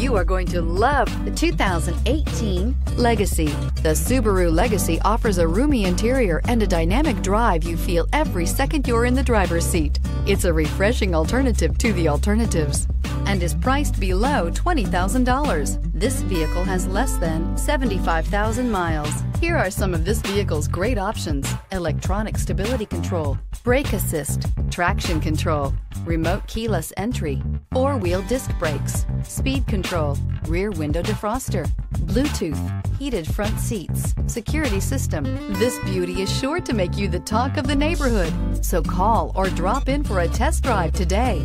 you are going to love the 2018 Legacy. The Subaru Legacy offers a roomy interior and a dynamic drive you feel every second you're in the driver's seat. It's a refreshing alternative to the alternatives and is priced below $20,000. This vehicle has less than 75,000 miles. Here are some of this vehicle's great options: electronic stability control, brake assist, traction control, remote keyless entry, four-wheel disc brakes, speed control, rear window defroster, Bluetooth, heated front seats, security system. This beauty is sure to make you the talk of the neighborhood. So call or drop in for a test drive today.